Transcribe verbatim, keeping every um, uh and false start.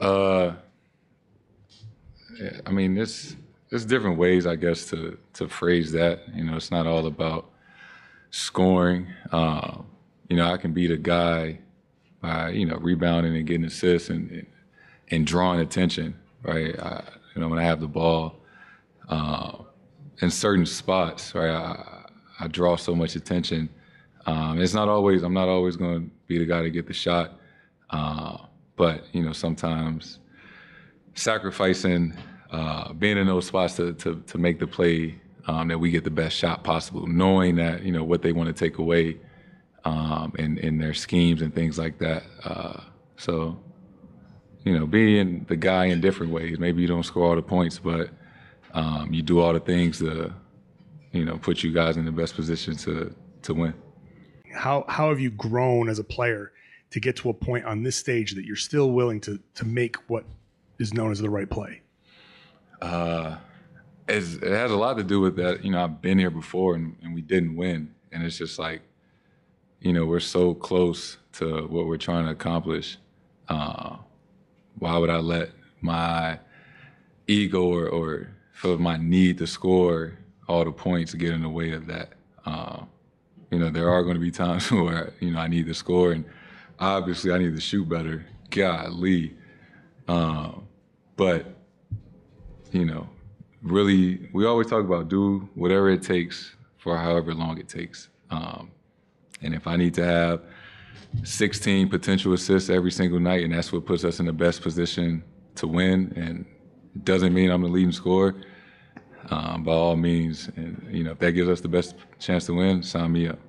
Uh, I mean, it's there's different ways, I guess, to to phrase that. You know, it's not all about scoring. Um, you know, I can be the guy by you know rebounding and getting assists and and drawing attention, right? I, you know, when I have the ball um, in certain spots, right? I, I draw so much attention. Um, it's not always. I'm not always going to be the guy to get the shot, uh, but you know, sometimes sacrificing, uh, being in those spots to to, to make the play um, that we get the best shot possible, knowing that you know what they want to take away, um, in in their schemes and things like that. Uh, so, you know, being the guy in different ways. Maybe you don't score all the points, but um, you do all the things to, you know, put you guys in the best position to to win. How how have you grown as a player to get to a point on this stage that you're still willing to to make what is known as the right play? Uh, it's, it has a lot to do with that. You know, I've been here before and, and we didn't win, and it's just like, you know, we're so close to what we're trying to accomplish. Uh, why would I let my ego or, or for my need to score all the points get in the way of that? Uh, You know, there are going to be times where, you know, I need to score, and obviously I need to shoot better. Golly. Um, but, you know, really, we always talk about do whatever it takes for however long it takes. Um, and if I need to have sixteen potential assists every single night, and that's what puts us in the best position to win, and it doesn't mean I'm the leading scorer, Um, by all means, and you know, if that gives us the best chance to win, sign me up.